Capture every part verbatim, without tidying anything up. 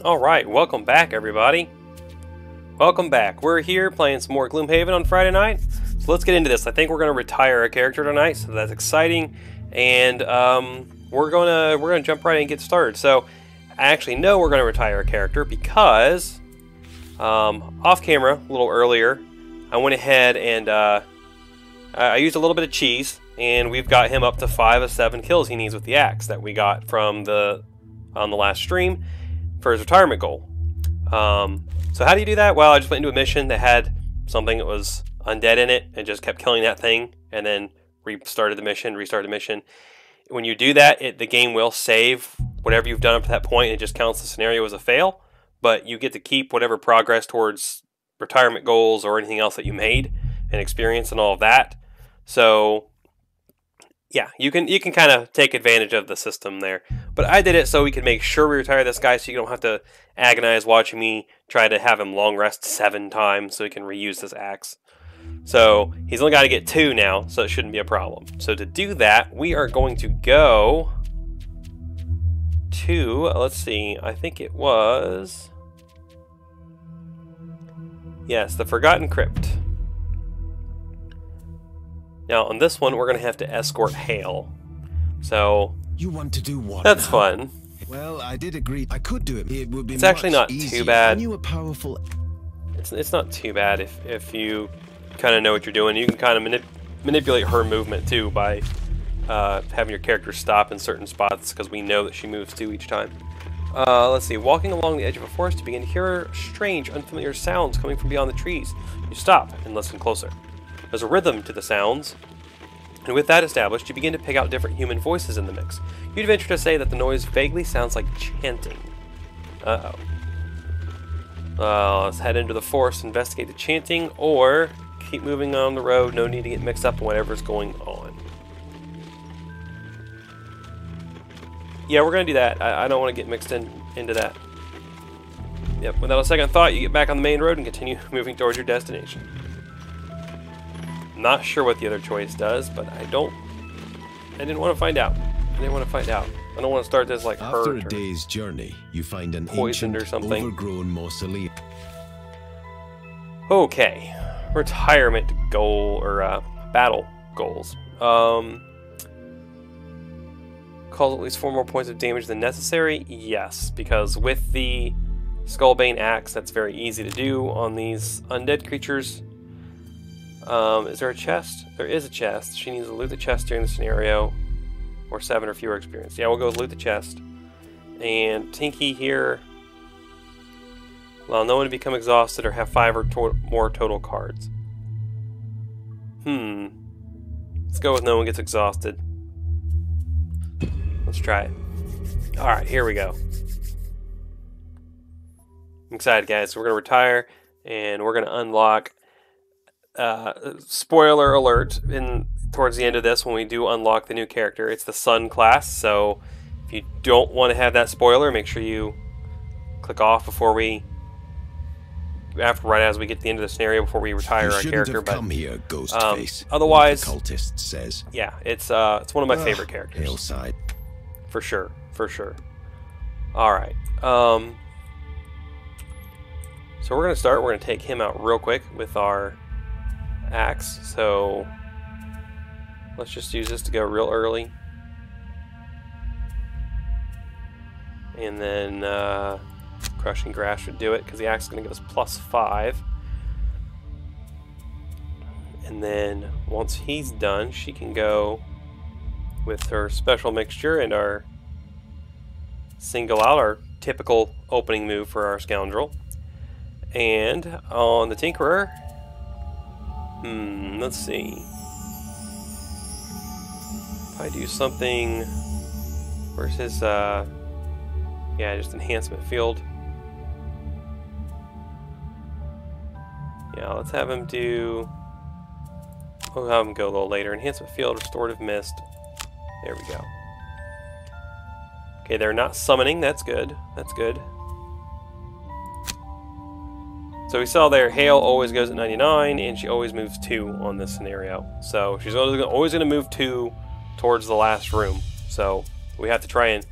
Alright, welcome back everybody. Welcome back. We're here playing some more Gloomhaven on Friday night. So let's get into this. I think we're going to retire a character tonight, so that's exciting. And um, we're going to we're gonna jump right in and get started. So I actually know we're going to retire a character because um, off camera, a little earlier, I went ahead and uh, I used a little bit of cheese. And we've got him up to five of seven kills he needs with the axe that we got from the on the last stream for his retirement goal. Um, so how do you do that? Well, I just went into a mission that had something that was undead in it and just kept killing that thing and then restarted the mission, restarted the mission. When you do that, it, the game will save whatever you've done up to that point and it just counts the scenario as a fail, but you get to keep whatever progress towards retirement goals or anything else that you made and experience and all of that. So yeah, you can you can kind of take advantage of the system there. But I did it so we could make sure we retire this guy so you don't have to agonize watching me try to have him long rest seven times so he can reuse this axe. So he's only got to get two now, so it shouldn't be a problem. So to do that, we are going to go to, let's see, I think it was... Yes, the Forgotten Crypt. Now on this one, we're gonna have to escort Hale. So you want to do what? That's now? Fun. Well, I did agree I could do it. It would be. It's actually not too bad. You powerful... It's it's not too bad if if you kind of know what you're doing. You can kind of manip manipulate her movement too by uh, having your character stop in certain spots because we know that she moves too each time. Uh, let's see. Walking along the edge of a forest, you begin to hear strange, unfamiliar sounds coming from beyond the trees. You stop and listen closer. There's a rhythm to the sounds, and with that established, you begin to pick out different human voices in the mix. You'd venture to say that the noise vaguely sounds like chanting. Uh-oh. Uh, let's head into the forest, investigate the chanting, or keep moving on the road. No need to get mixed up in whatever's going on. Yeah, we're going to do that. I, I don't want to get mixed in into that. Yep, without a second thought, you get back on the main road and continue moving towards your destination. Not sure what the other choice does, but I don't. I didn't want to find out. I didn't want to find out. I don't want to start this like hurt or after a day's journey, you find an ancient, overgrown mausoleum. Okay, retirement goal or uh, battle goals. Um, cause at least four more points of damage than necessary. Yes, because with the Skullbane axe, that's very easy to do on these undead creatures. Um, is there a chest? There is a chest. She needs to loot the chest during the scenario, or seven or fewer experience. Yeah, we'll go with loot the chest. And Tinky here. Allow no one to become exhausted or have five or to more total cards. Hmm. Let's go with no one gets exhausted. Let's try it. All right, here we go. I'm excited, guys. So we're gonna retire, and we're gonna unlock. Uh, spoiler alert, in towards the end of this when we do unlock the new character, it's the Sun Class, so if you don't want to have that spoiler, make sure you click off before we after right as we get to the end of the scenario before we retire our character. But here, ghost um, face, otherwise cultist says. Yeah, it's uh it's one of my uh, favorite characters. Hillside. For sure, for sure. Alright. Um So we're gonna start, we're gonna take him out real quick with our axe, so let's just use this to go real early, and then uh, crushing grass should do it because the axe is going to give us plus five, and then once he's done she can go with her special mixture and our single out, our typical opening move for our scoundrel. And on the Tinkerer, Hmm, let's see. If I do something... Where's his, uh... yeah, just enhancement field. Yeah, let's have him do... We'll have him go a little later. Enhancement field, restorative mist. There we go. Okay, they're not summoning. That's good. That's good. So we saw there, Hale always goes at ninety-nine, and she always moves two on this scenario. So she's always going to move two towards the last room. So we have to try and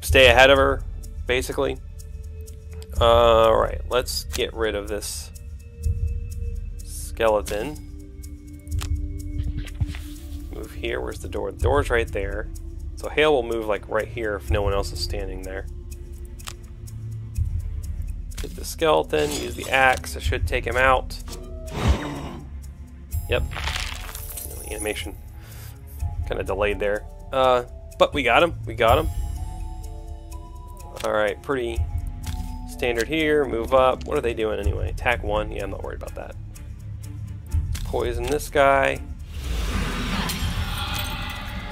stay ahead of her, basically. Uh, Alright, let's get rid of this skeleton. Move here. Where's the door? The door's right there. So Hale will move like right here if no one else is standing there. Hit the skeleton. Use the axe. It should take him out. Yep. The animation kind of delayed there. Uh, but we got him. We got him. Alright, pretty standard here. Move up. What are they doing anyway? Attack one. Yeah, I'm not worried about that. Poison this guy.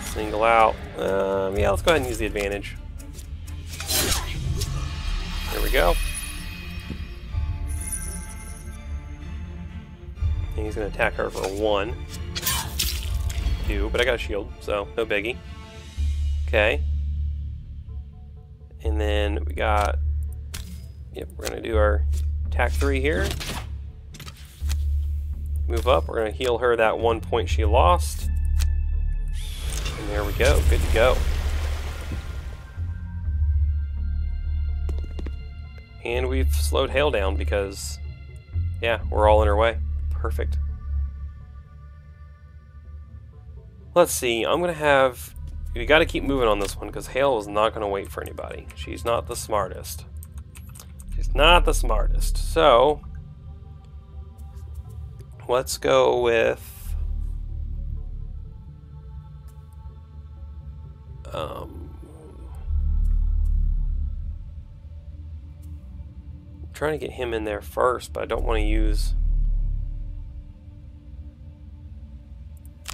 Single out. Um, yeah, let's go ahead and use the advantage. There we go. And he's going to attack her for one. Two, but I got a shield, so no biggie. Okay. And then we got... Yep, we're going to do our attack three here. Move up. We're going to heal her that one point she lost. And there we go, good to go. And we've slowed Hale down because, yeah, we're all in her way. Perfect. Let's see, I'm gonna have, we gotta keep moving on this one because Hale is not gonna wait for anybody. She's not the smartest. She's not the smartest. So, let's go with Um, I'm trying to get him in there first, but I don't want to use...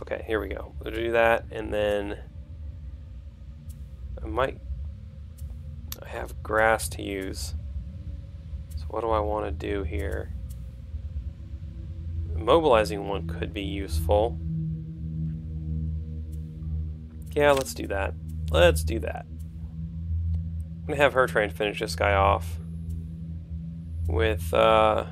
Okay, here we go. We'll do that, and then I might I have grass to use. So what do I want to do here? Immobilizing one could be useful. Yeah, let's do that. Let's do that. I'm going to have her try and finish this guy off with, uh...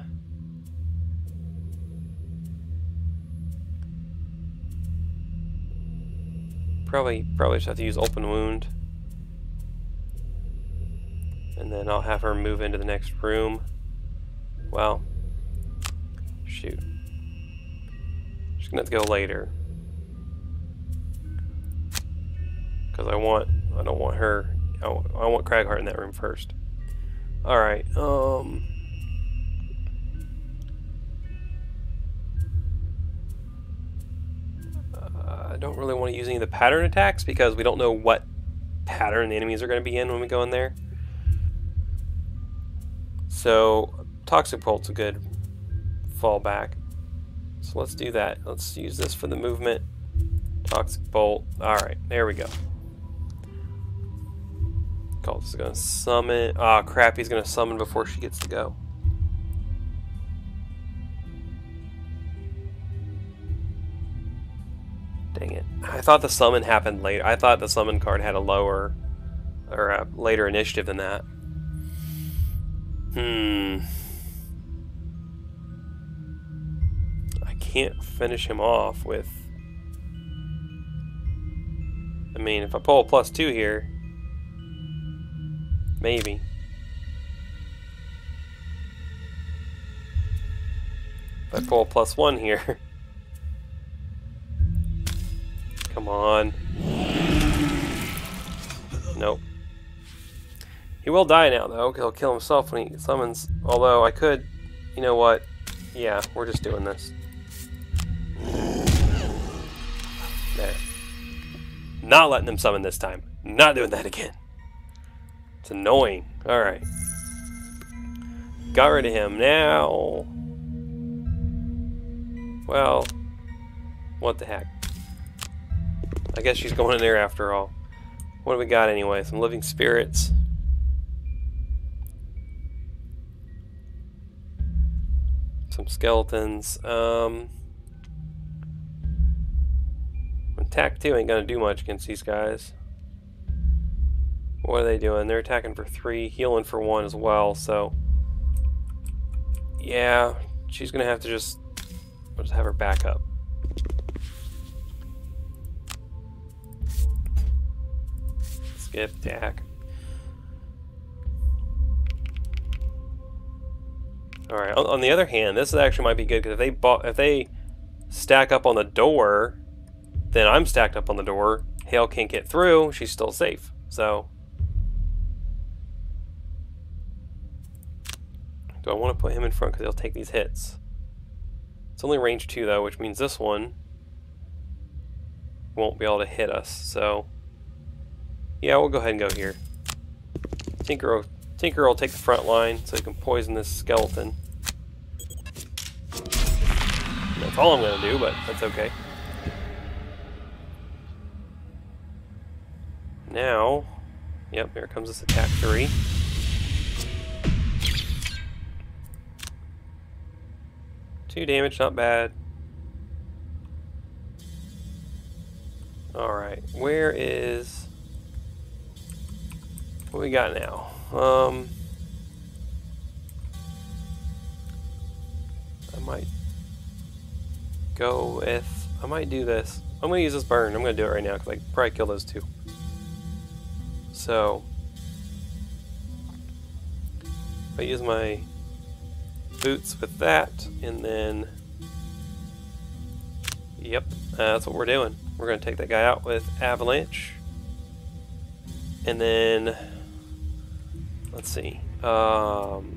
Probably, probably just have to use open wound. And then I'll have her move into the next room. Well, shoot. She's going to have to go later. Because I want, I don't want her, I want, I want Cragheart in that room first. Alright, um... Uh, I don't really want to use any of the pattern attacks because we don't know what pattern the enemies are going to be in when we go in there. So, Toxic Bolt's a good fallback. So let's do that. Let's use this for the movement. Toxic Bolt. Alright, there we go. Cult is gonna summon. Ah, crap, he's gonna summon before she gets to go. Dang it. I thought the summon happened later. I thought the summon card had a lower or a later initiative than that. Hmm. I can't finish him off with. I mean, if I pull a plus two here. Maybe. If I pull a plus one here. Come on. Nope. He will die now, though, because he'll kill himself when he summons. Although, I could... You know what? Yeah, we're just doing this. There. Not letting them summon this time. Not doing that again. It's annoying. Alright. Got rid of him. Now... Well... What the heck. I guess she's going in there after all. What do we got anyway? Some living spirits. Some skeletons. Um... Attack two ain't gonna do much against these guys. What are they doing? They're attacking for three, healing for one as well, so... Yeah, she's gonna have to just... I'll just have her back up. Skip, attack. All right. On, on the other hand, this actually might be good because if they bought, if they stack up on the door, then I'm stacked up on the door. Hale can't get through. She's still safe. So, do I want to put him in front because he'll take these hits? It's only range two though, which means this one won't be able to hit us. So, yeah, we'll go ahead and go here. Tinkerer, Tinkerer will take the front line so he can poison this skeleton. And that's all I'm going to do, but that's okay. Now, yep, here comes this attack three. Two damage, not bad. Alright, where is... what we got now? Um, I might go with... I might do this. I'm going to use this burn. I'm going to do it right now because I can probably kill those two. So, I use my boots with that, and then, yep, uh, that's what we're doing. We're going to take that guy out with Avalanche, and then, let's see, um,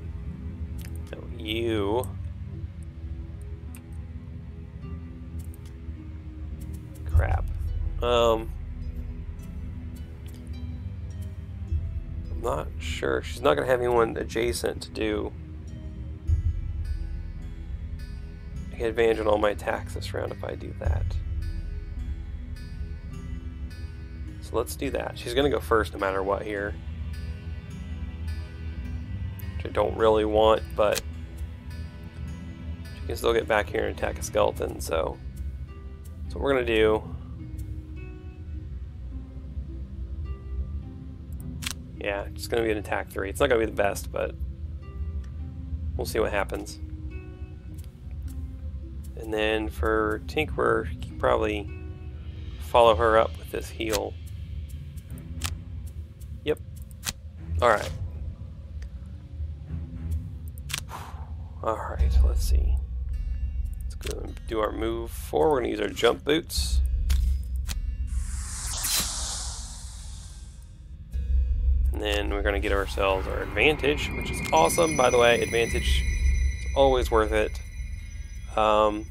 you, crap, um, not sure. She's not going to have anyone adjacent to do advantage on all my attacks this round if I do that. So let's do that. She's going to go first no matter what here. Which I don't really want, but she can still get back here and attack a skeleton, so that's what we're going to do. Yeah, it's going to be an attack three. It's not going to be the best, but we'll see what happens. And then for Tinkerer, you can probably follow her up with this heal. Yep. Alright. Alright, let's see. Let's go and do our move four. We're going to use our jump boots. And then we're going to get ourselves our advantage, which is awesome. By the way, advantage is always worth it. Um,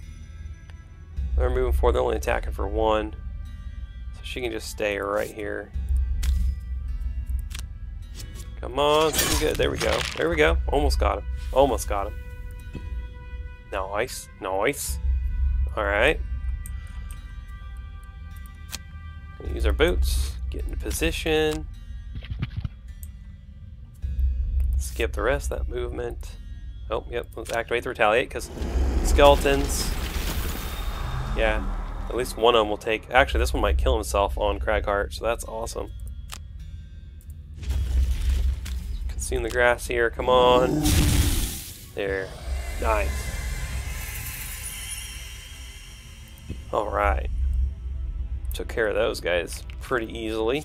they're moving forward. They're only attacking for one. So she can just stay right here. Come on. Good. There we go. There we go. Almost got him. Almost got him. Nice. Nice. Alright. Use our boots. Get into position. Skip the rest of that movement. Oh, yep. Let's activate the retaliate because skeletons. Yeah. At least one of them will take. Actually, this one might kill himself on Cragheart, so that's awesome. Consume the grass here. Come on. There. Nice. All right. Took care of those guys pretty easily.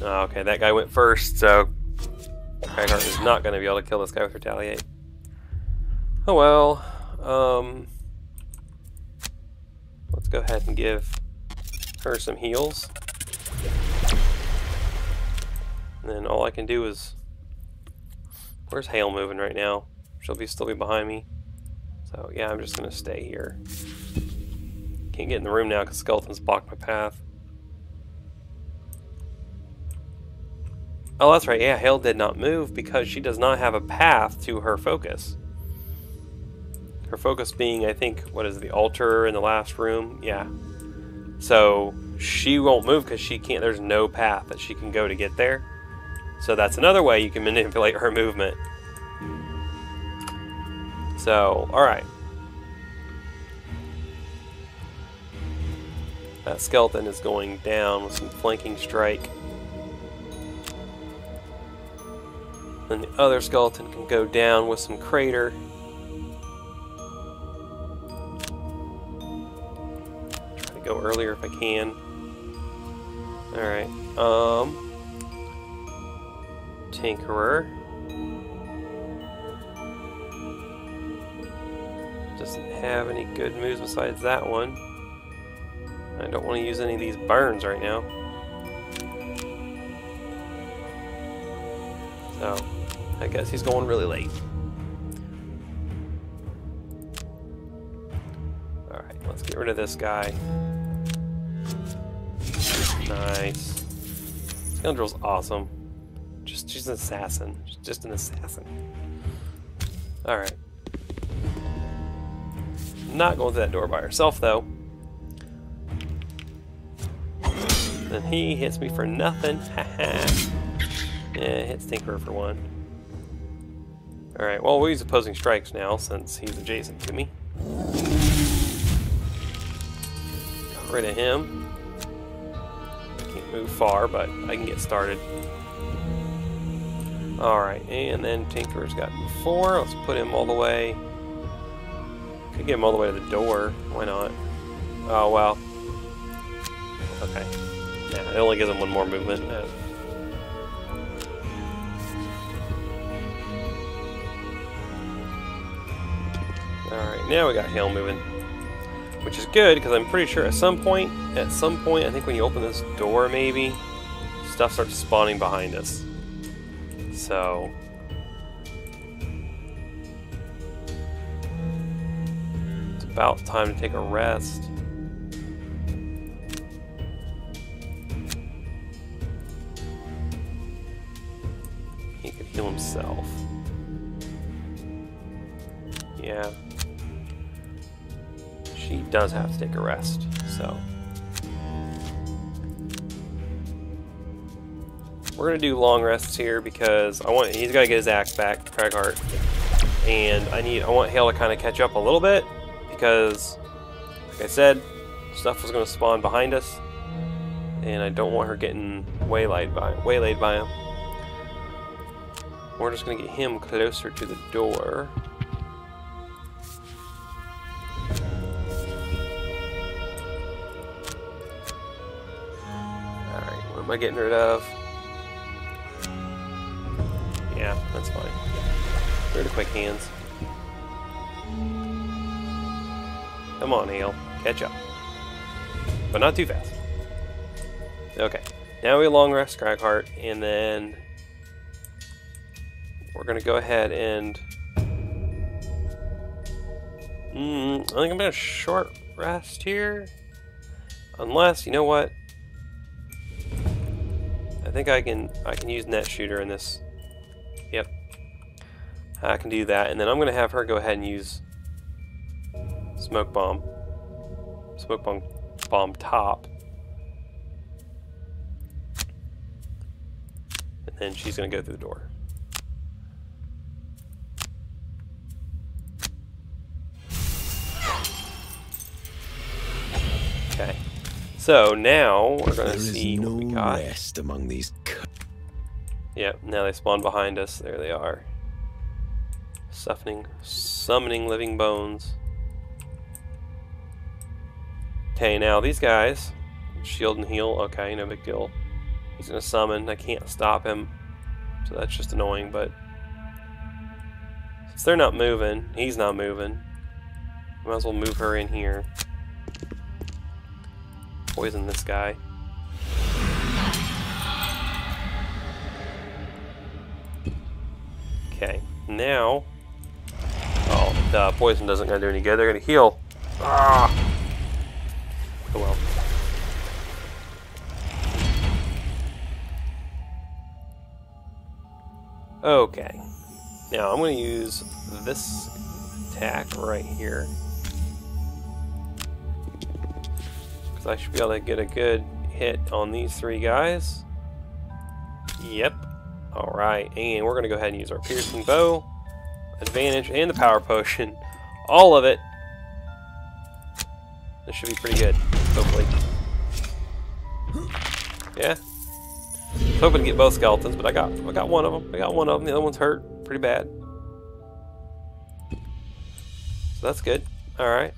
Okay, that guy went first, so Cragheart is not going to be able to kill this guy with retaliate. Oh well. Um, let's go ahead and give her some heals. And then all I can do is... where's Hale moving right now? She'll be still be behind me. So yeah, I'm just going to stay here. Can't get in the room now because skeletons block my path. Oh, that's right. Yeah, Hale did not move because she does not have a path to her focus. Her focus being, I think, what is it, the altar in the last room? Yeah. So she won't move because she can't. There's no path that she can go to get there. So that's another way you can manipulate her movement. So, all right. That skeleton is going down with some flanking strike. And the other skeleton can go down with some crater. Try to go earlier if I can. Alright. Um, Tinkerer. Doesn't have any good moves besides that one. I don't want to use any of these burns right now. So, I guess he's going really late. Alright, let's get rid of this guy. Nice. Scoundrel's awesome. Just, she's an assassin. She's just an assassin. Alright. Not going through that door by herself, though. And he hits me for nothing. Haha. Yeah, hits Tinkerer for one. Alright, well, we'll use opposing strikes now since he's adjacent to me. Got rid of him. Can't move far, but I can get started. Alright, and then Tinkerer's got four. Let's put him all the way. Could get him all the way to the door. Why not? Oh, well. Okay. Yeah, it only gives him one more movement. Alright, now we got Hail moving. Which is good, because I'm pretty sure at some point, at some point, I think when you open this door maybe, stuff starts spawning behind us. So... it's about time to take a rest. He could heal himself. Yeah. She does have to take a rest, so. We're gonna do long rests here because I want, he's gotta get his axe back, Cragheart. And I need, I want Hale to kinda catch up a little bit because, like I said, stuff was gonna spawn behind us and I don't want her getting waylaid by, waylaid by him. We're just gonna get him closer to the door. Am I getting rid of? Yeah, that's fine. Get rid of quick hands. Come on, Hale. Catch up. But not too fast. Okay. Now we long rest Cragheart, and then we're going to go ahead and... Mm, I think I'm going to short rest here. Unless, you know what? I think I can I can use Net Shooter in this. Yep. I can do that, and then I'm gonna have her go ahead and use Smoke Bomb. Smoke Bomb bomb top. And then she's gonna go through the door. Okay. So now we're gonna there see is no what we got. Rest among these. Yep, now they spawn behind us. There they are. Summoning, summoning living bones. Okay, now these guys, shield and heal. Okay, no big deal. He's gonna summon. I can't stop him, so that's just annoying. But since they're not moving, he's not moving. Might as well move her in here. Poison this guy. Okay, now. Oh, the poison doesn't gonna do any good. They're gonna heal. Ah. Oh well. Okay. Now I'm gonna use this attack right here. I should be able to get a good hit on these three guys. Yep. Alright, and we're going to go ahead and use our piercing bow, advantage, and the power potion. All of it. This should be pretty good, hopefully. Yeah. I was hoping to get both skeletons, but I got I got one of them. I got one of them. The other one's hurt pretty bad. So that's good. Alright.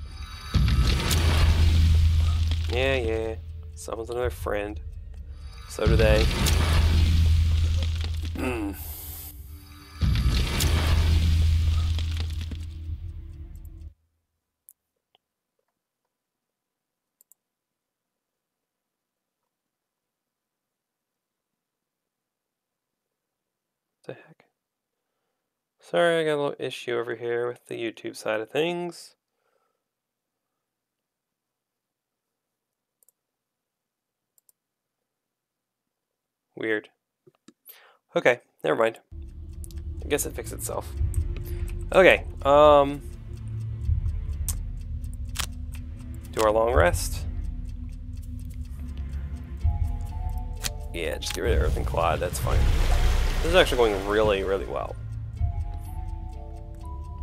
Yeah, yeah. Someone's another friend. So do they. the heck? Sorry, I got a little issue over here with the YouTube side of things. Weird. Okay, never mind. I guess it fixed itself. Okay, um... do our long rest. Yeah, just get rid of Earth and Clod, that's fine. This is actually going really, really well.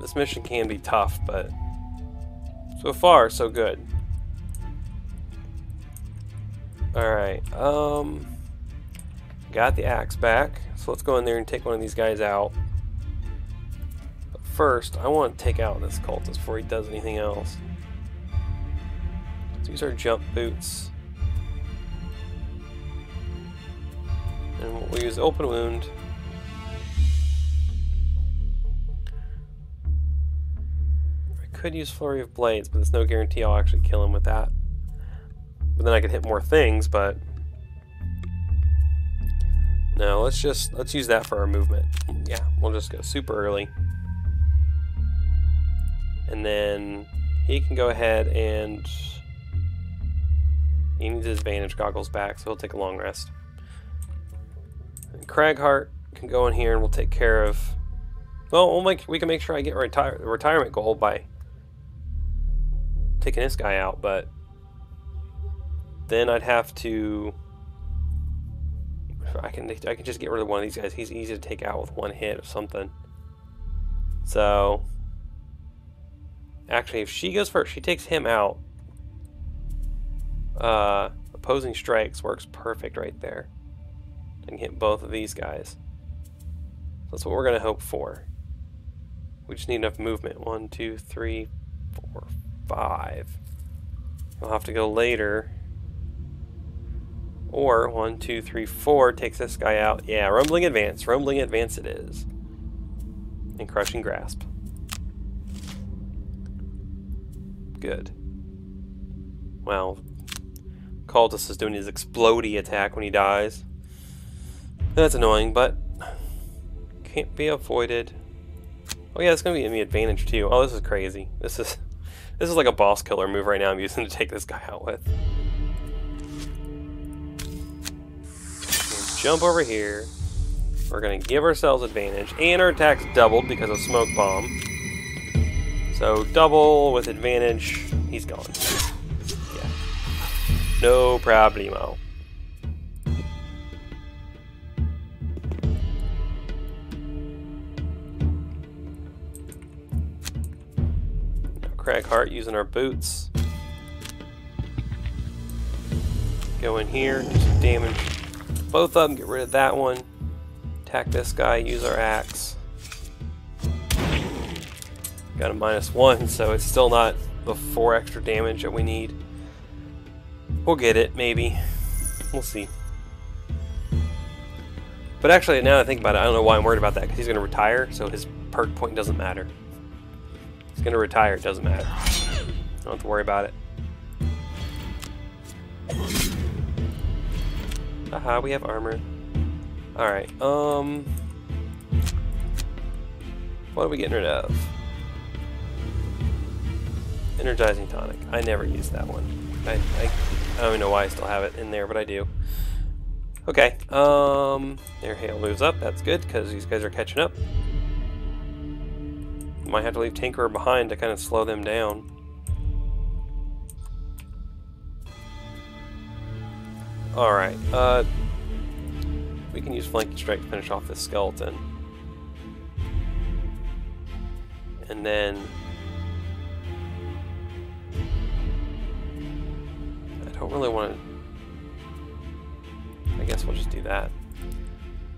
This mission can be tough, but so far, so good. Alright, um... got the axe back, so let's go in there and take one of these guys out. But first, I want to take out this cultist before he does anything else. Let's use our jump boots. And we'll use open wound. I could use flurry of blades, but there's no guarantee I'll actually kill him with that. But then I could hit more things, but... no, let's just, let's use that for our movement. Yeah, we'll just go super early. And then he can go ahead and... he needs his bandage goggles back, so he'll take a long rest. And Cragheart can go in here and we'll take care of... well, we'll make, we can make sure I get a retire, retirement goal by taking this guy out, but then I'd have to... I can I can just get rid of one of these guys. He's easy to take out with one hit or something. So, actually, if she goes first, she takes him out. Uh, opposing strikes works perfect right there. I can hit both of these guys. That's what we're gonna hope for. We just need enough movement. One, two, three, four, five. We'll have to go later. Or one, two, three, four takes this guy out. Yeah, rumbling advance, rumbling advance it is, and crushing grasp. Good. Wow, Cultus is doing his explodey attack when he dies. That's annoying, but can't be avoided. Oh yeah, it's gonna be in the advantage too. Oh, this is crazy. This is this is like a boss killer move right now. I'm using to take this guy out with. Jump over here. We're gonna give ourselves advantage, and our attack's doubled because of smoke bomb. So double with advantage. He's gone. Yeah. No problemo. Now Cragheart using our boots. Go in here, do some damage. Both of them, get rid of that one. Attack this guy, use our axe. Got a minus one, so it's still not the four extra damage that we need. We'll get it, maybe. We'll see. But actually, now that I think about it, I don't know why I'm worried about that, because he's going to retire, so his perk point doesn't matter. He's going to retire, it doesn't matter. Don't have to worry about it. Aha, we have armor. Alright, um... what are we getting rid of? Energizing tonic. I never use that one. I, I, I don't even know why I still have it in there, but I do. Okay, um... their hail moves up. That's good, because these guys are catching up. Might have to leave Tinkerer behind to kind of slow them down. Alright, uh, we can use flanking strike to finish off this skeleton. And then... I don't really want to... I guess we'll just do that.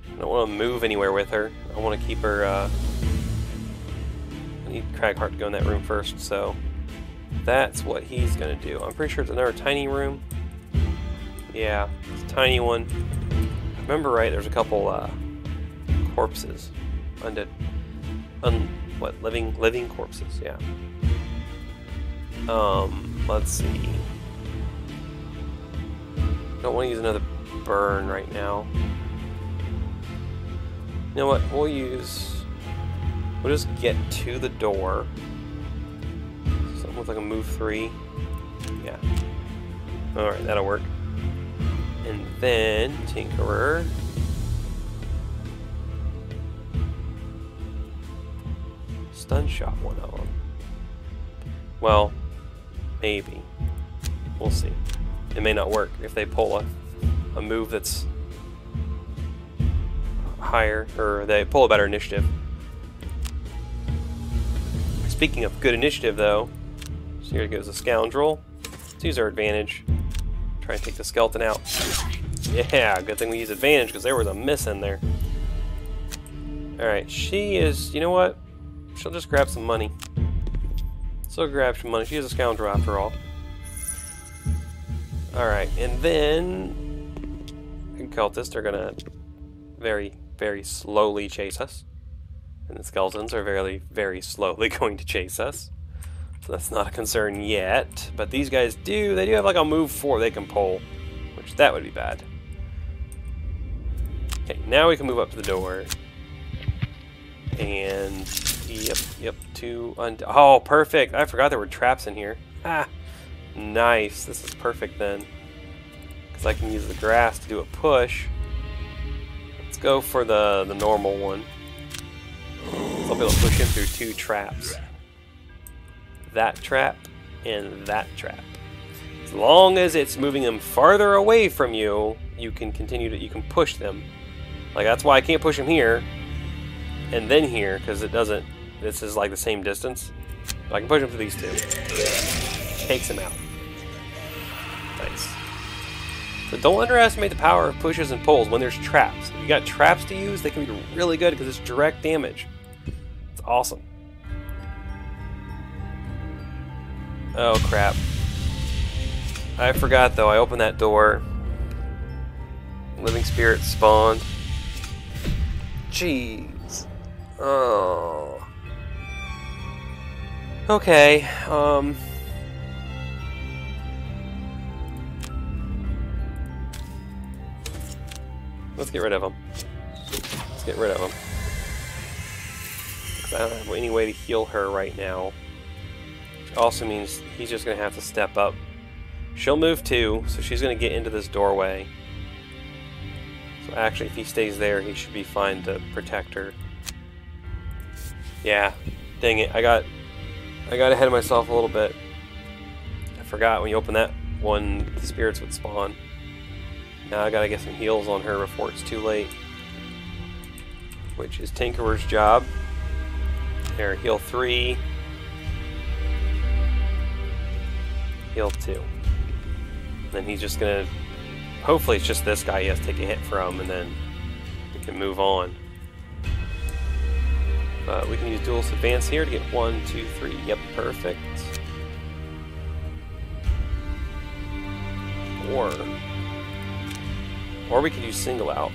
I don't want to move anywhere with her. I want to keep her, uh... I need Cragheart to go in that room first, so... that's what he's going to do. I'm pretty sure it's another tiny room. Yeah, it's a tiny one. If I remember right, there's a couple uh, corpses, undead, un, what living living corpses. Yeah. Um, let's see. Don't want to use another burn right now. You know what, we'll use... We'll just get to the door. Something with like a move three. Yeah. Alright, that'll work. And then, Tinkerer... Stun shot one of them. Well, maybe. We'll see. It may not work if they pull a, a move that's higher, or they pull a better initiative. Speaking of good initiative, though, so here goes a Scoundrel. Let's use our advantage. Try and take the skeleton out. Yeah, good thing we use advantage, because there was a miss in there. Alright, she is, you know what? She'll just grab some money. So grab some money. She is a scoundrel after all. Alright, and then... And cultists are gonna very, very slowly chase us. And the skeletons are very, very slowly going to chase us. So that's not a concern yet. But these guys do, they do have like a move four they can pull. Which, that would be bad. Okay, now we can move up to the door. And... Yep, yep, two... Und oh, perfect! I forgot there were traps in here. Ah! Nice, this is perfect then. Because I can use the grass to do a push. Let's go for the, the normal one. I'll be able to push him through two traps. That trap and that trap. As long as it's moving them farther away from you, you can continue to... You can push them. Like, that's why I can't push him here. And then here, because it doesn't... This is like the same distance. But I can push him through these two. Takes him out. Nice. So don't underestimate the power of pushes and pulls when there's traps. If you got traps to use, they can be really good because it's direct damage. It's awesome. Oh crap. I forgot though, I opened that door. Living spirit spawned. Jeez. Oh. Okay, um... Let's get rid of them. Let's get rid of them. Because I don't have any way to heal her right now. Which also means he's just going to have to step up. She'll move too, so she's going to get into this doorway. So actually, if he stays there, he should be fine to protect her. Yeah. Dang it. I got, I got ahead of myself a little bit. I forgot when you open that one, the spirits would spawn. Now I gotta get some heals on her before it's too late. Which is Tinkerer's job. There, heal three. Heal two. Then he's just gonna... Hopefully it's just this guy he has to take a hit from, and then we can move on. But we can use Duelist Advance here to get one, two, three. Yep, perfect. Four. Or we could use single out.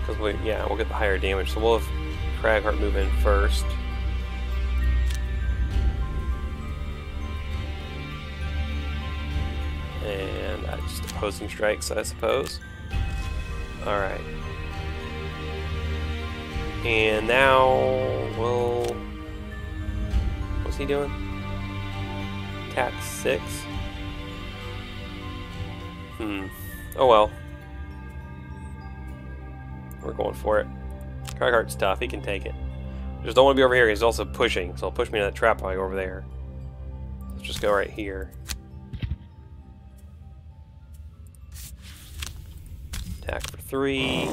Because, we, yeah, we'll get the higher damage. So we'll have Cragheart move in first. And uh, just opposing strikes, I suppose. Alright. And now we'll... What's he doing? Attack six. Hmm. Oh well. We're going for it. Cragheart's tough. He can take it. I just don't want to be over here. He's also pushing, so he'll push me to that trap probably over there. Let's just go right here. Attack for three.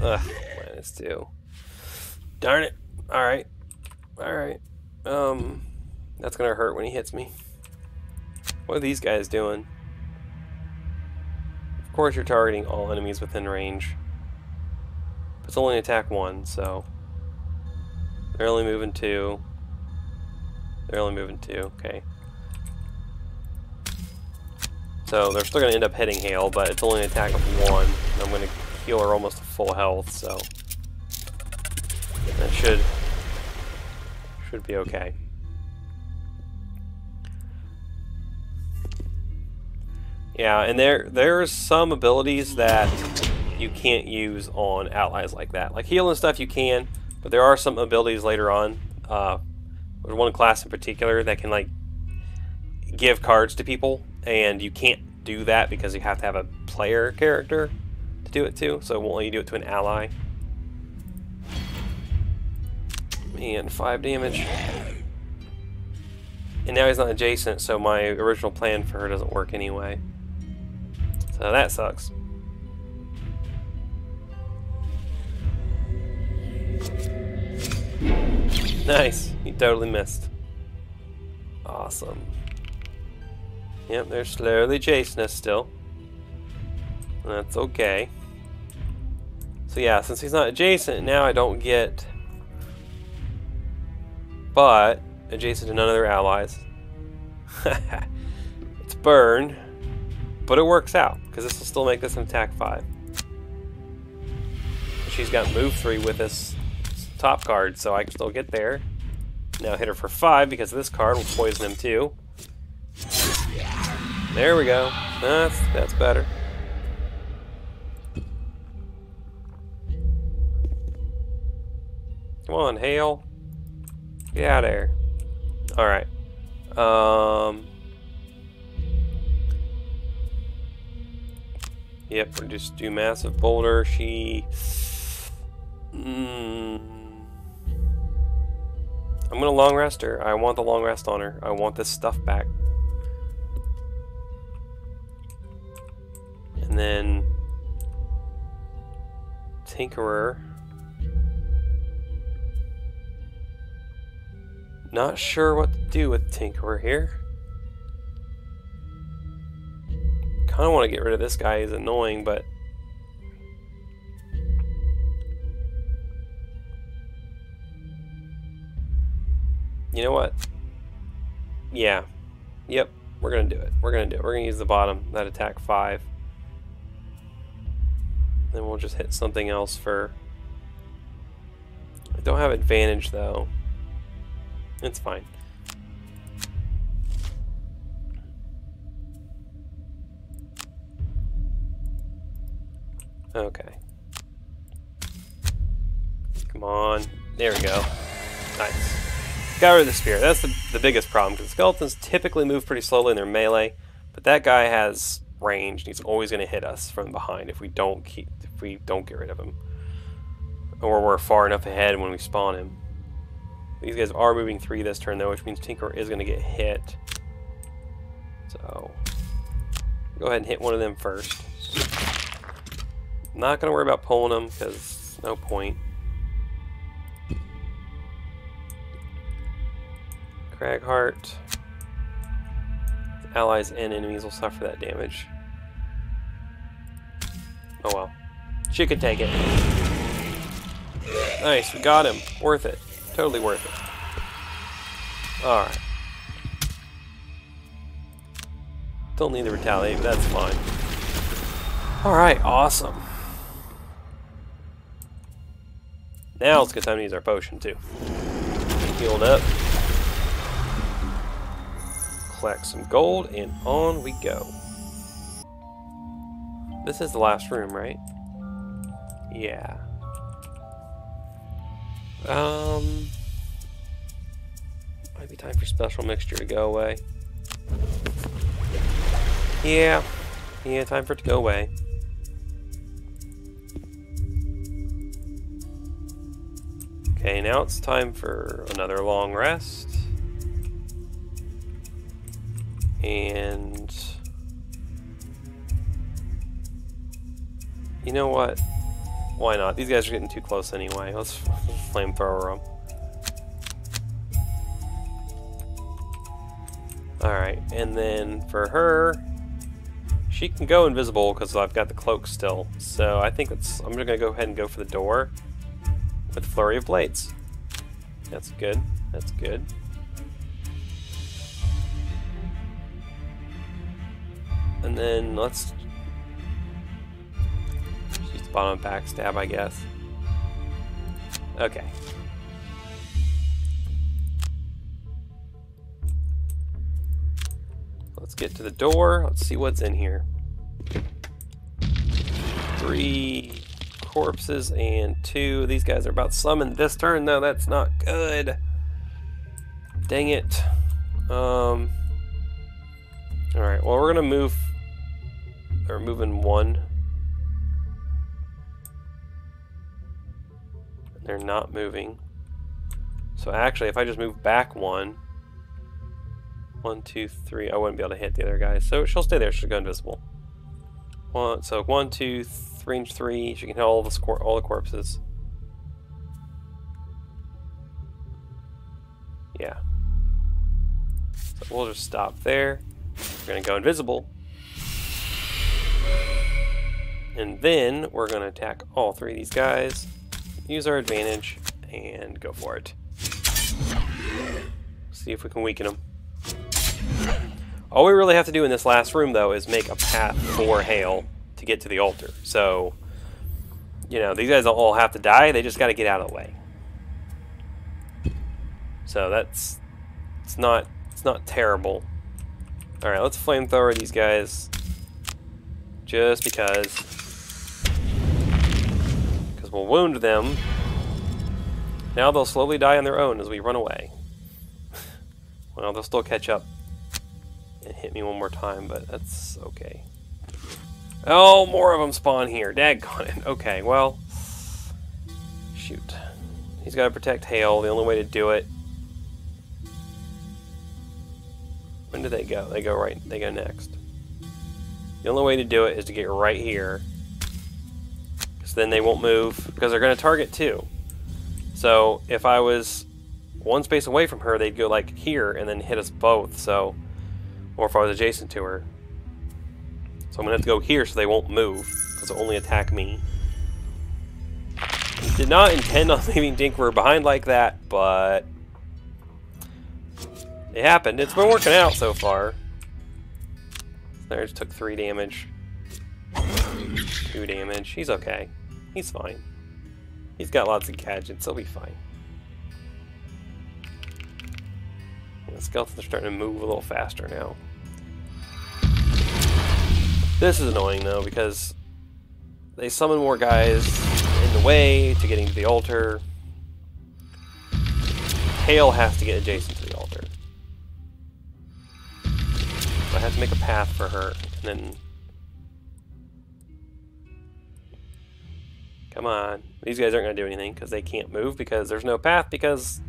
Ugh. Minus two. Darn it. Alright. Alright. Um. That's gonna hurt when he hits me. What are these guys doing? Of course you're targeting all enemies within range. It's only attack one, so... They're only moving two. They're only moving two, okay. So they're still going to end up hitting Hail, but it's only an attack of one. And I'm going to heal her almost to full health, so... That should... Should be okay. Yeah, and there there are some abilities that you can't use on allies like that. Like heal and stuff you can, but there are some abilities later on. Uh, there's one class in particular that can like give cards to people, and you can't do that because you have to have a player character to do it to, so it won't let you do it to an ally. And five damage. And now he's not adjacent, so my original plan for her doesn't work anyway. So that sucks. Nice! He totally missed. Awesome. Yep, they're slowly chasing us still. That's okay. So yeah, since he's not adjacent, now I don't get... But... adjacent to none of their allies. It's burn, but it works out because this will still make this an attack five. She's got move three with this top card, so I can still get there. Now hit her for five because this card will poison him too. There we go. That's that's better. Come on, hail! Get out of there. All right. Um, yep, we'll just do massive boulder. She. Mm, I'm gonna long rest her. I want the long rest on her. I want this stuff back. And then Tinkerer. Not sure what to do with Tinkerer here. Kind of want to get rid of this guy. He's annoying, but you know what? Yeah. Yep. We're gonna do it. We're gonna do it. We're gonna use the bottom that attack five. Then we'll just hit something else for. I don't have advantage though. It's fine. Okay. Come on. There we go. Nice. Got rid of the spear. That's the, the biggest problem, because skeletons typically move pretty slowly in their melee, but that guy has range, and he's always going to hit us from behind if we don't keep, if we don't get rid of him. Or we're far enough ahead when we spawn him. These guys are moving three this turn, though, which means Tinkerer is going to get hit. So, go ahead and hit one of them first. Not going to worry about pulling them, because no point. Cragheart. Allies and enemies will suffer that damage. Oh well. She can take it. Nice, we got him. Worth it. Totally worth it. Alright. Don't need to retaliate, but that's fine. Alright, awesome. Now it's a good time to use our potion, too. Healed up. Collect some gold, and on we go. This is the last room, right? Yeah. Um, might be time for special mixture to go away. Yeah, yeah, time for it to go away. Okay, now it's time for another long rest. And you know what? Why not? These guys are getting too close anyway. Let's flamethrower them. Alright, and then for her, she can go invisible because I've got the cloak still. So I think it's, I'm going to go ahead and go for the door with Flurry of Blades. That's good. That's good. And then let's... bottom backstab, I guess. Okay. Let's get to the door. Let's see what's in here. Three corpses and two. These guys are about summoned this turn, though. That's not good. Dang it. Um, Alright, well, we're going to move... They're moving one. They're not moving. So actually, if I just move back one... One, two, three. I wouldn't be able to hit the other guy. So she'll stay there. She'll go invisible. One, so one, two, three, range three. She can hit all the scor all the corpses. Yeah. So we'll just stop there. We're gonna go invisible, and then we're gonna attack all three of these guys. Use our advantage and go for it. See if we can weaken them. All we really have to do in this last room, though, is make a path for Hale to get to the altar. So, you know, these guys don't all have to die. They just got to get out of the way. So that's... It's not, it's not terrible. All right, let's flamethrower these guys. Just because. Because we'll wound them. Now they'll slowly die on their own as we run away. Well, they'll still catch up. It hit me one more time, but that's okay. Oh, more of them spawn here. Daggone it. Okay, well, shoot. He's got to protect Hale. The only way to do it. When do they go? They go right. They go next. The only way to do it is to get right here, because then they won't move, because they're going to target two. So if I was one space away from her, they'd go like here and then hit us both. So. Or if I was adjacent to her. So I'm going to have to go here so they won't move, because they'll only attack me. I did not intend on leaving Tinkerer behind like that, but... It happened. It's been working out so far. There, I just took three damage. Two damage. He's okay. He's fine. He's got lots of gadgets. He'll be fine. The skeletons are starting to move a little faster now. This is annoying, though, because they summon more guys in the way to getting to the altar. Hale has to get adjacent to the altar. So I have to make a path for her, and then... Come on. These guys aren't going to do anything, because they can't move, because there's no path, because...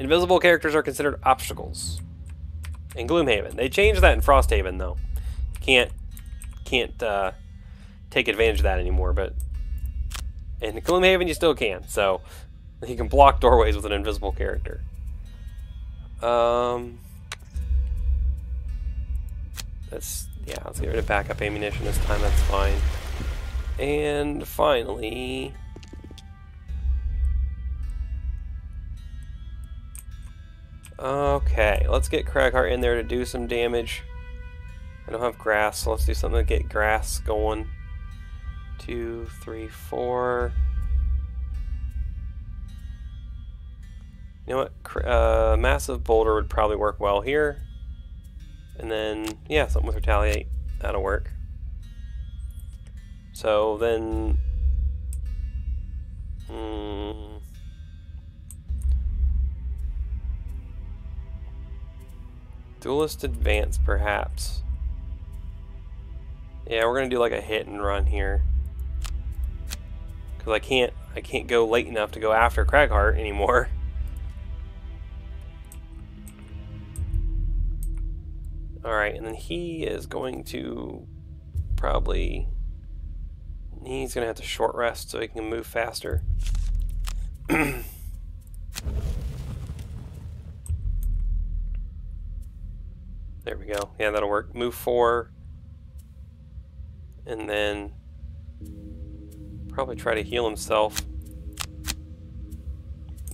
Invisible characters are considered obstacles in Gloomhaven. They changed that in Frosthaven, though. Can't can't uh, take advantage of that anymore. But in Gloomhaven, you still can. So you can block doorways with an invisible character. Um, that's yeah. Let's get rid of backup ammunition this time. That's fine. And finally. Okay, let's get Cragheart in there to do some damage. I don't have grass, so let's do something to get grass going. Two, three, four. You know what? Uh, massive boulder would probably work well here. And then, yeah, something with retaliate. That'll work. So then... Hmm... Duelist Advance, perhaps. Yeah, we're gonna do like a hit and run here, because I can't, I can't go late enough to go after Cragheart anymore. All right, and then he is going to probably, he's gonna have to short rest so he can move faster. There we go. Yeah, that'll work. Move four. And then probably try to heal himself.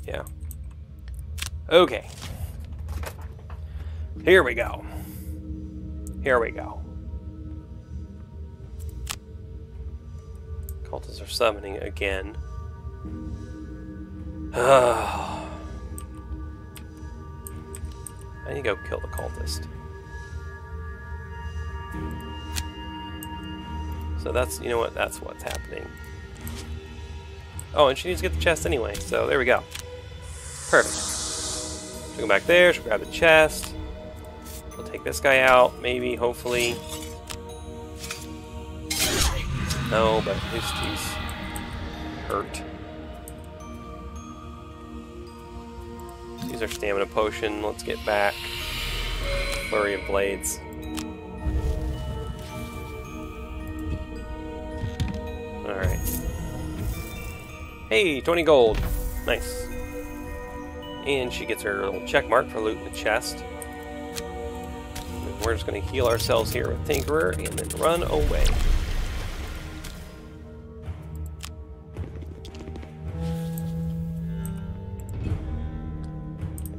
Yeah. Okay. Here we go. Here we go. Cultists are summoning again. I need to go kill the cultist. So that's, you know what, that's what's happening. Oh, and she needs to get the chest anyway, so there we go. Perfect. She'll go back there, she'll grab the chest. We'll take this guy out, maybe, hopefully. No, but his teeth hurt. Use our stamina potion, let's get back. Flurry of blades. Alright. Hey, twenty gold. Nice. And she gets her little check mark for looting the chest. And we're just going to heal ourselves here with Tinkerer and then run away.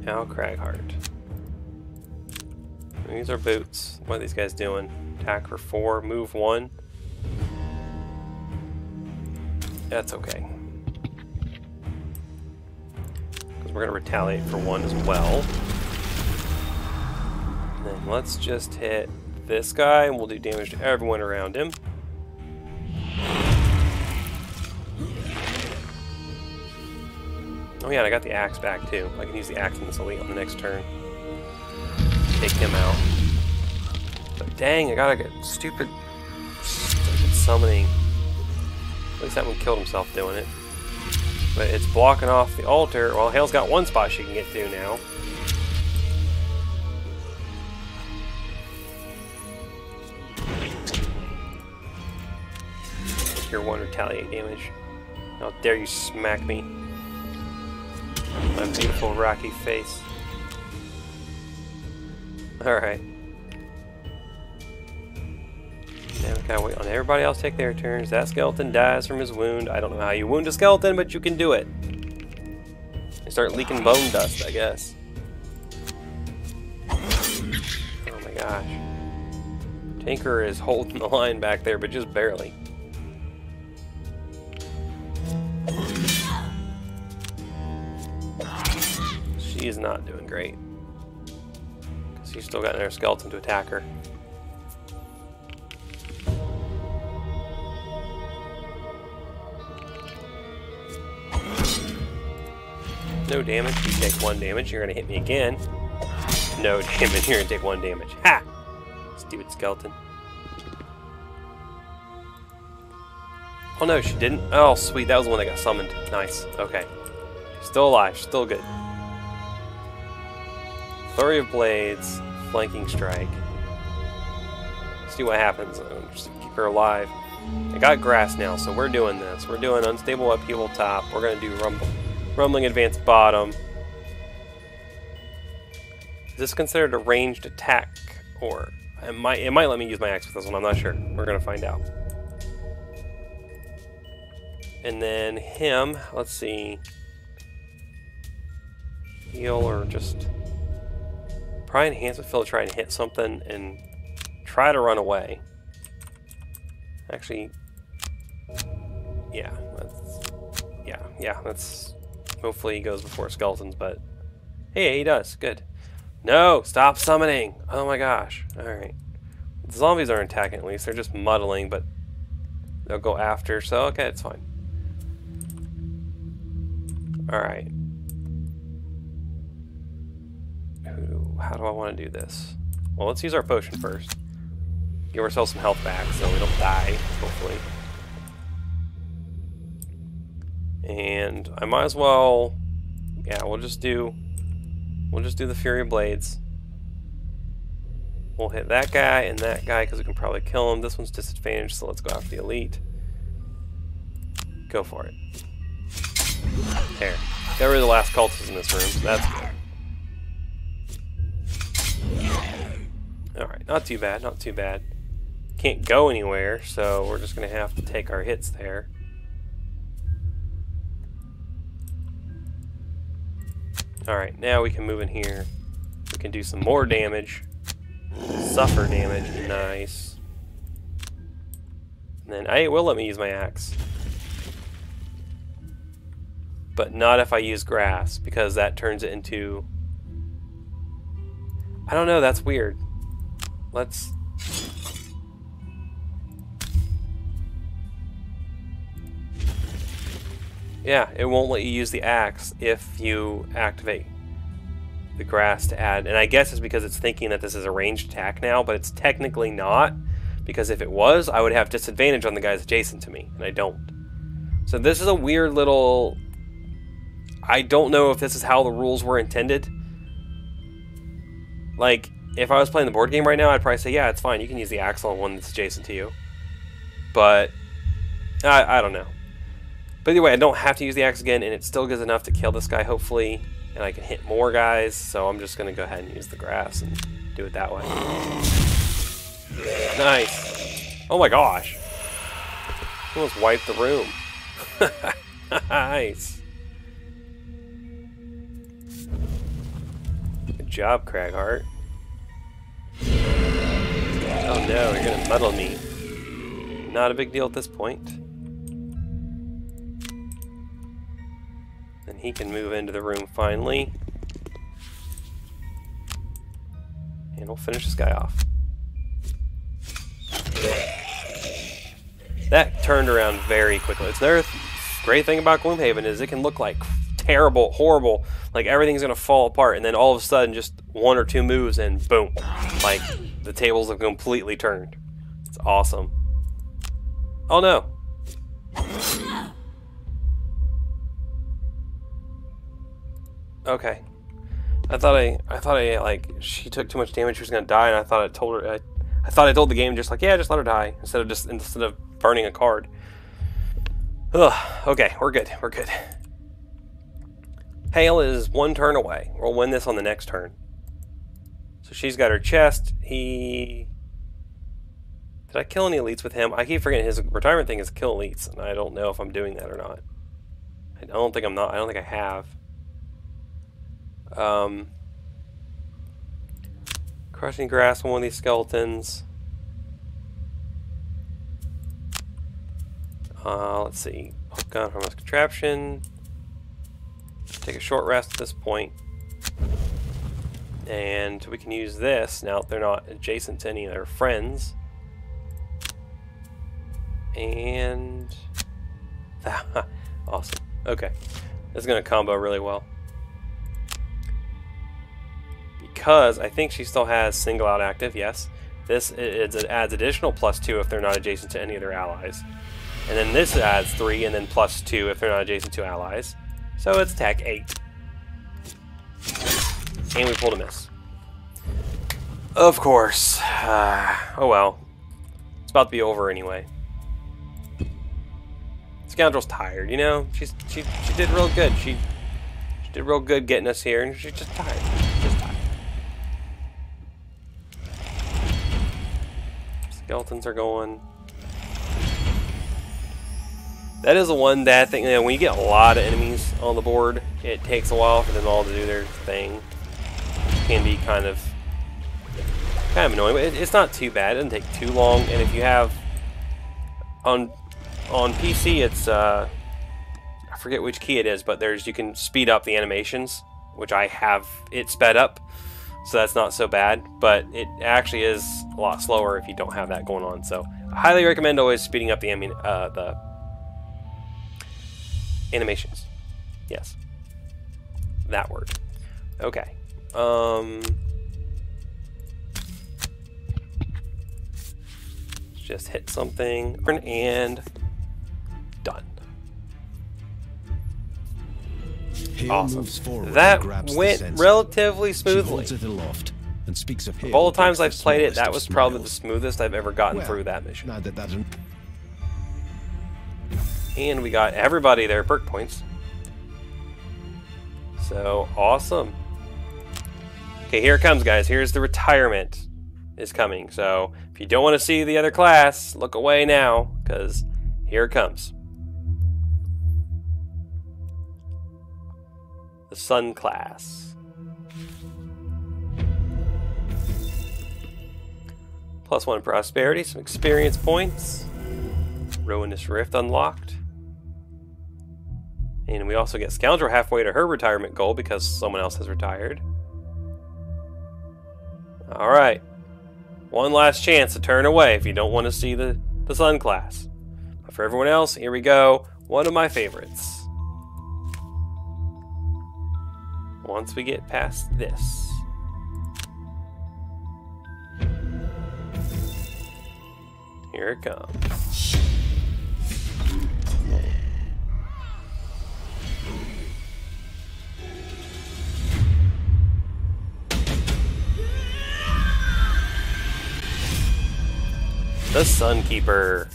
Now Cragheart. These are boots. What are these guys doing? Attack for four, move one. That's okay. Because we're going to retaliate for one as well. And then let's just hit this guy and we'll do damage to everyone around him. Oh yeah, and I got the axe back too. I can use the axe in this elite on the next turn. Take him out. But dang, I gotta get stupid summoning. At least that one killed himself doing it. But it's blocking off the altar. Well, Hale's got one spot she can get to now. Tier one retaliate damage. How dare you smack me. My beautiful rocky face. Alright. Now we gotta wait on everybody else to take their turns. That skeleton dies from his wound. I don't know how you wound a skeleton, but you can do it. They start leaking bone dust, I guess. Oh my gosh. Tinkerer is holding the line back there, but just barely. She is not doing great. Because she's still got another skeleton to attack her. No damage, you take one damage, you're gonna hit me again. No damage, you're gonna take one damage. Ha! Stupid skeleton. Oh no, she didn't. Oh sweet, that was the one that got summoned. Nice, okay. She's still alive, she's still good. Flurry of blades, flanking strike. Let's see what happens. I'm just gonna keep her alive. I got grass now, so we're doing this. We're doing unstable upheaval top. We're gonna do rumble. Rumbling advance bottom. Is this considered a ranged attack? Or it might, it might let me use my axe with this one, I'm not sure. We're gonna find out. And then him, let's see. Heal or just probably enhance with Phil, try and hit something and try to run away. Actually, yeah, that's yeah, yeah, that's hopefully he goes before skeletons, but hey, he does. Good. No, stop summoning. Oh my gosh. Alright. The zombies aren't attacking at least. They're just muddling, but they'll go after. So, okay, it's fine. Alright. How do I want to do this? Well, let's use our potion first. Give ourselves some health back so we don't die, hopefully. And I might as well, yeah, we'll just do, we'll just do the Fury Blades. We'll hit that guy and that guy because we can probably kill him. This one's disadvantaged, so let's go after the elite. Go for it. There. Got rid of the last cultists in this room, so that's good. Alright, not too bad, not too bad. Can't go anywhere, so we're just going to have to take our hits there. Alright, now we can move in here. We can do some more damage. Suffer damage. Nice. And then I will let me use my axe. But not if I use grass, because that turns it into... I don't know, that's weird. Let's... Yeah, it won't let you use the axe if you activate the grass to add. And I guess it's because it's thinking that this is a ranged attack now, but it's technically not. Because if it was, I would have disadvantage on the guys adjacent to me, and I don't. So this is a weird little... I don't know if this is how the rules were intended. Like, if I was playing the board game right now, I'd probably say, yeah, it's fine, you can use the axe on one that's adjacent to you. But, I, I don't know. But either way, I don't have to use the axe again, and it still gives enough to kill this guy, hopefully. And I can hit more guys, so I'm just going to go ahead and use the grass and do it that way. Nice. Oh my gosh. Almost wiped the room. Nice. Good job, Cragheart. Oh no, you're going to muddle me. Not a big deal at this point. And he can move into the room finally. And we'll finish this guy off. That turned around very quickly. It's another great thing about Gloomhaven is it can look like terrible, horrible, like everything's going to fall apart, and then all of a sudden just one or two moves and boom. Like, the tables have completely turned. It's awesome. Oh no. Okay. I thought I, I thought I, like, she took too much damage, she was going to die, and I thought I told her, I, I thought I told the game just like, yeah, just let her die, instead of just, instead of burning a card. Ugh, okay, we're good, we're good. Hale is one turn away. We'll win this on the next turn. So she's got her chest, he... Did I kill any elites with him? I keep forgetting his retirement thing is kill elites, and I don't know if I'm doing that or not. I don't think I'm not, I don't think I have. Um, crushing grass on one of these skeletons. Uh, let's see. Hook gun from his contraption. Take a short rest at this point. And we can use this now that they're not adjacent to any of their friends. And. Awesome. Okay. This is going to combo really well. Because I think she still has single out active, yes. This it, it adds additional plus two if they're not adjacent to any of their allies. And then this adds three and then plus two if they're not adjacent to allies. So it's attack eight. And we pulled a miss. Of course. Uh, oh well. It's about to be over anyway. Scoundrel's tired, you know? She's, she, she did real good. She, she did real good getting us here and she's just tired. Skeletons are going. That is the one bad thing. You know, when you get a lot of enemies on the board, it takes a while for them all to do their thing. It can be kind of kind of annoying, but it, it's not too bad. It doesn't take too long. And if you have on on P C, it's uh, I forget which key it is, but there's you can speed up the animations, which I have it sped up. So that's not so bad, but it actually is a lot slower if you don't have that going on. So I highly recommend always speeding up the uh, the animations. Yes, that word. Okay. Um, just hit something and done. Awesome. That went relatively smoothly. Of all the times I've played it, that was probably the smoothest I've ever gotten through that mission. And we got everybody their perk points. So, awesome. Okay, here it comes, guys. Here's the retirement is coming. So, if you don't want to see the other class, look away now, because here it comes. The Sun Class. Plus one prosperity, some experience points. Ruinous Rift unlocked. And we also get Scoundrel halfway to her retirement goal because someone else has retired. Alright. One last chance to turn away if you don't want to see the, the Sun Class. But for everyone else, here we go. One of my favorites. once we get past this. Here it comes. The Sunkeeper.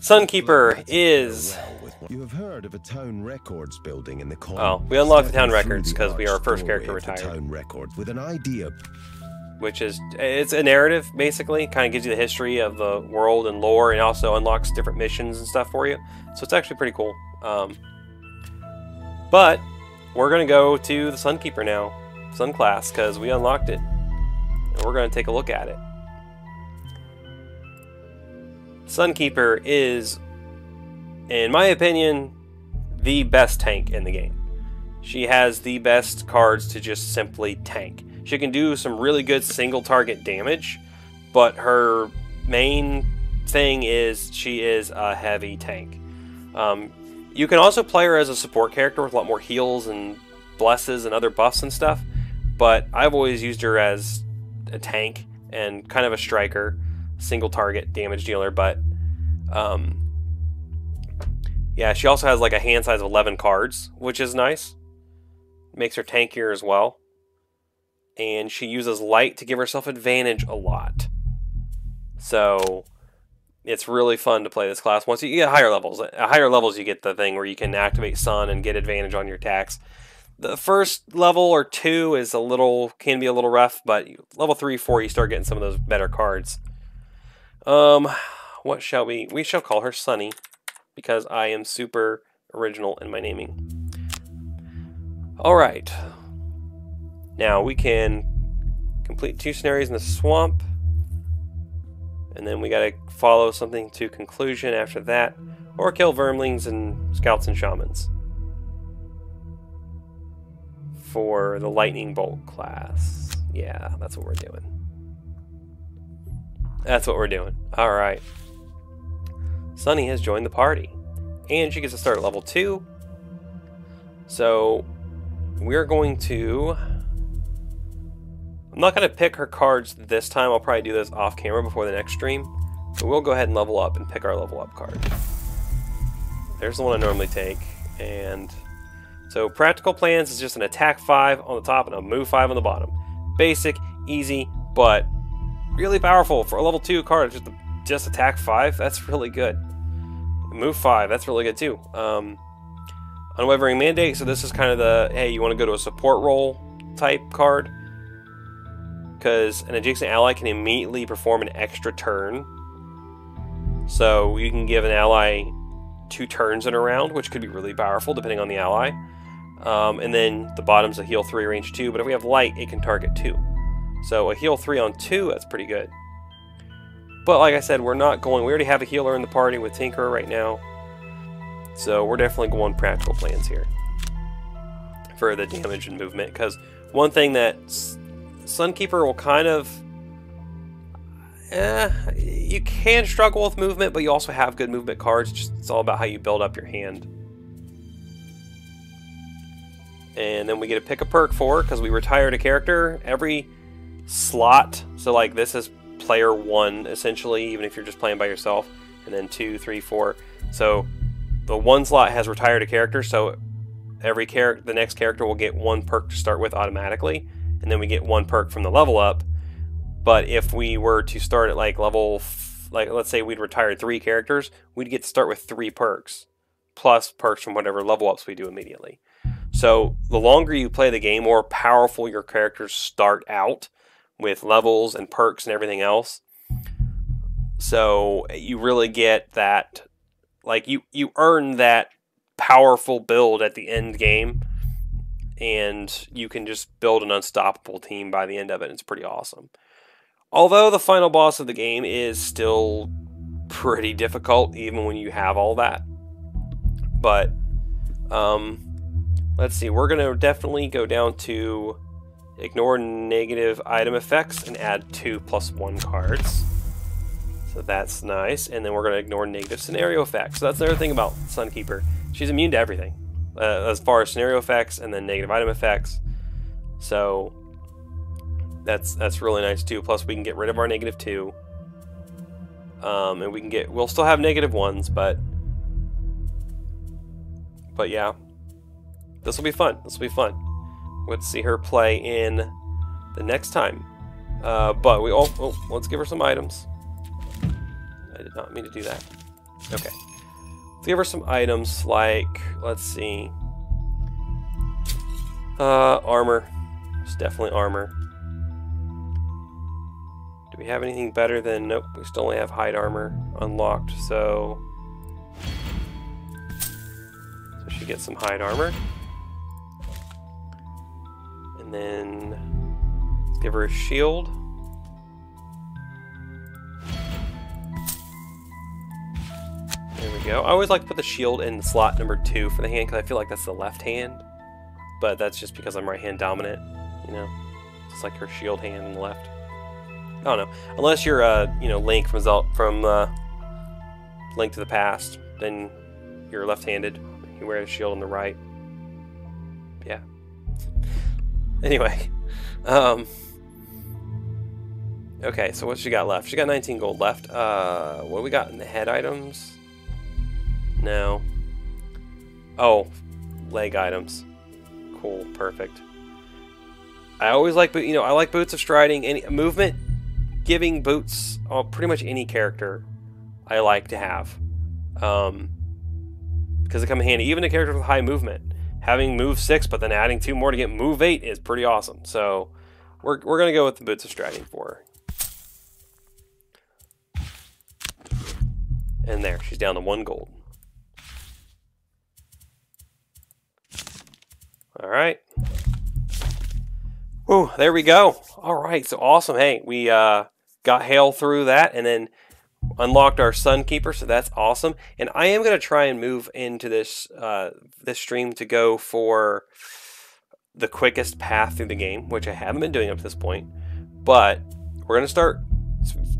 Sunkeeper is... You have heard of a Town Records building in the corner. Oh, we unlocked the Town Records because we are first character retired. Town Records with an idea, which is it's a narrative basically. Kind of gives you the history of the world and lore, and also unlocks different missions and stuff for you. So it's actually pretty cool. Um, but we're gonna go to the Sunkeeper now, Sun Class, because we unlocked it, and we're gonna take a look at it. Sunkeeper is, in my opinion, the best tank in the game. She has the best cards to just simply tank. She can do some really good single target damage, but her main thing is she is a heavy tank. Um, you can also play her as a support character with a lot more heals and blesses and other buffs and stuff, but I've always used her as a tank and kind of a striker, single target damage dealer. But um, yeah, she also has like a hand size of eleven cards, which is nice. Makes her tankier as well. And she uses light to give herself advantage a lot. So it's really fun to play this class. Once you get higher levels, at higher levels you get the thing where you can activate Sun and get advantage on your attacks. The first level or two is a little, can be a little rough, but level three, four, you start getting some of those better cards. Um, what shall we? We shall call her Sunny, because I am super original in my naming. All right. Now we can complete two scenarios in the swamp, and then we gotta follow something to conclusion after that, or kill vermlings and scouts and shamans for the lightning bolt class. Yeah, that's what we're doing. That's what we're doing. All right. Sunny has joined the party, and she gets to start at level two. So we're going to... I'm not going to pick her cards this time. I'll probably do this off camera before the next stream. But we'll go ahead and level up and pick our level up card. There's the one I normally take. And so Practical Plans is just an attack five on the top and a move five on the bottom. Basic, easy, but really powerful for a level two card. Just, just attack five. That's really good. Move five. That's really good too. Um, Unwavering Mandate. So this is kind of the, hey, you want to go to a support role type card, because an adjacent ally can immediately perform an extra turn. So you can give an ally two turns in a round, which could be really powerful depending on the ally. Um, and then the bottom's a heal three, range two, but if we have light, it can target two. So a heal three on two, that's pretty good. But like I said, we're not going, we already have a healer in the party with Tinkerer right now. So we're definitely going Practical Plans here for the damage and movement, because one thing that's Sunkeeper will kind of, eh, you can struggle with movement, but you also have good movement cards. Just, it's all about how you build up your hand. And then we get to pick a perk for her, because we retired a character every slot. So like this is player one essentially, even if you're just playing by yourself, and then two, three, four. So the one slot has retired a character, so every character, the next character will get one perk to start with automatically. And then we get one perk from the level up. But if we were to start at like level, f like let's say we'd retired three characters, we'd get to start with three perks, plus perks from whatever level ups we do immediately. So the longer you play the game, more powerful your characters start out with levels and perks and everything else. So you really get that, like you, you earn that powerful build at the end game. And you can just build an unstoppable team by the end of it. It's pretty awesome. Although the final boss of the game is still pretty difficult, even when you have all that. But, um, let's see. We're going to definitely go down to ignore negative item effects and add two plus one cards. So that's nice. And then we're going to ignore negative scenario effects. So that's another thing about Sunkeeper. She's immune to everything. uh, as far as scenario effects and then negative item effects. So that's that's really nice too. Plus we can get rid of our negative two, um, and we can get we'll still have negative ones, but but yeah, this will be fun. This will be fun. Let's see her play in the next time. Uh, but we all oh, let's give her some items. I did not mean to do that. Okay. Let's give her some items like, let's see, uh, armor. It's definitely armor. Do we have anything better than, nope, we still only have hide armor unlocked, so, so she gets some hide armor. And then let's give her a shield. There we go. I always like to put the shield in slot number two for the hand because I feel like that's the left hand. But that's just because I'm right hand dominant, you know. It's like her shield hand on the left. I don't know. Unless you're, uh, you know, Link from from uh, Link to the Past, then you're left-handed. You wear the shield on the right. Yeah. Anyway, um, okay. So what's she got left? She got nineteen gold left. Uh, what do we got in the head items? No. Oh, leg items. Cool, perfect. I always like, you know, I like boots of striding, any movement, giving boots. Oh, pretty much any character I like to have, um, because they come in handy. Even a character with high movement, having move six, but then adding two more to get move eight is pretty awesome. So we're we're gonna go with the boots of striding for her. And there, she's down to one gold. All right. Woo, there we go. All right, so awesome. Hey, we uh, got Hail through that and then unlocked our Sunkeeper, so that's awesome. And I am going to try and move into this, uh, this stream to go for the quickest path through the game, which I haven't been doing up to this point. But we're going to start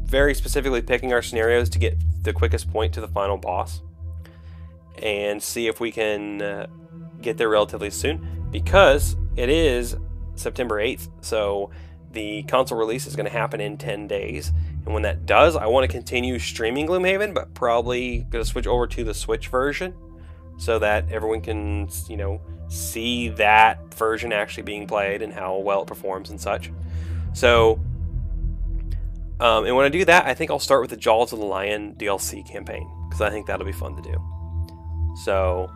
very specifically picking our scenarios to get the quickest point to the final boss and see if we can... Uh, get there relatively soon, because it is September eighth, so the console release is going to happen in ten days, and when that does, I want to continue streaming Gloomhaven, but probably going to switch over to the Switch version so that everyone can, you know, see that version actually being played and how well it performs and such. So um, and when I do that, I think I'll start with the Jaws of the Lion D L C campaign, because I think that'll be fun to do. So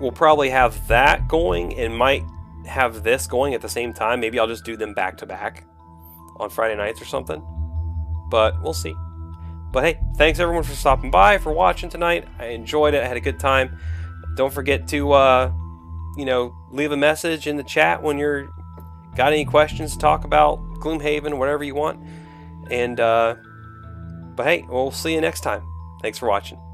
we'll probably have that going and might have this going at the same time. Maybe I'll just do them back to back on Friday nights or something, but we'll see. But hey, thanks everyone for stopping by, for watching tonight. I enjoyed it. I had a good time. Don't forget to, uh, you know, leave a message in the chat when you're got any questions to talk about Gloomhaven, whatever you want. And, uh, but hey, we'll see you next time. Thanks for watching.